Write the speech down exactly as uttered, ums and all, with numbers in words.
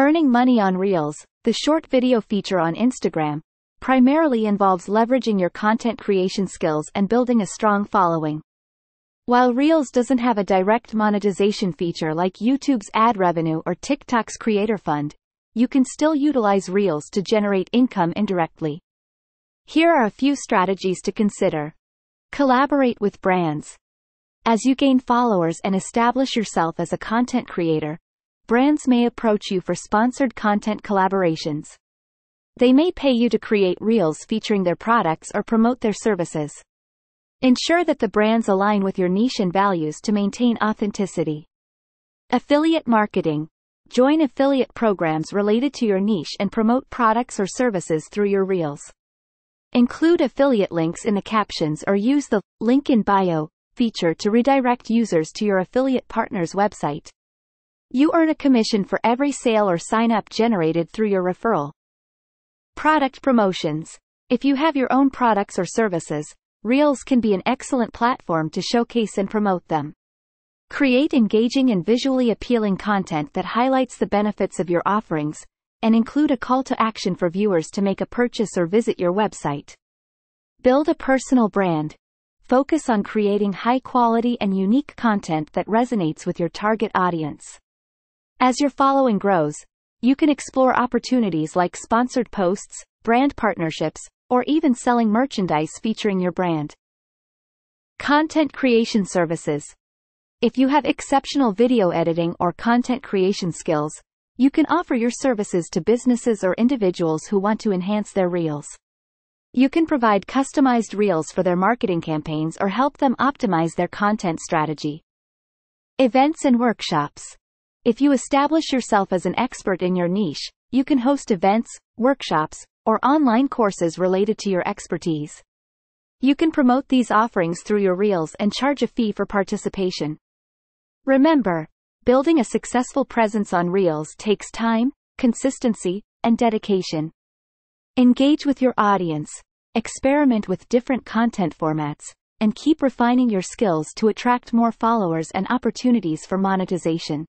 Earning money on Reels, the short video feature on Instagram, primarily involves leveraging your content creation skills and building a strong following. While Reels doesn't have a direct monetization feature like YouTube's ad revenue or TikTok's Creator Fund, you can still utilize Reels to generate income indirectly. Here are a few strategies to consider. Collaborate with brands. As you gain followers and establish yourself as a content creator, brands may approach you for sponsored content collaborations. They may pay you to create reels featuring their products or promote their services. Ensure that the brands align with your niche and values to maintain authenticity. Affiliate marketing. Join affiliate programs related to your niche and promote products or services through your reels. Include affiliate links in the captions or use the link in bio feature to redirect users to your affiliate partner's website. You earn a commission for every sale or sign-up generated through your referral. Product promotions. If you have your own products or services, Reels can be an excellent platform to showcase and promote them. Create engaging and visually appealing content that highlights the benefits of your offerings, and include a call to action for viewers to make a purchase or visit your website. Build a personal brand. Focus on creating high-quality and unique content that resonates with your target audience. As your following grows, you can explore opportunities like sponsored posts, brand partnerships, or even selling merchandise featuring your brand. Content creation services. If you have exceptional video editing or content creation skills, you can offer your services to businesses or individuals who want to enhance their reels. You can provide customized reels for their marketing campaigns or help them optimize their content strategy. Events and workshops. If you establish yourself as an expert in your niche, you can host events, workshops, or online courses related to your expertise. You can promote these offerings through your reels and charge a fee for participation. Remember, building a successful presence on reels takes time, consistency, and dedication. Engage with your audience, experiment with different content formats, and keep refining your skills to attract more followers and opportunities for monetization.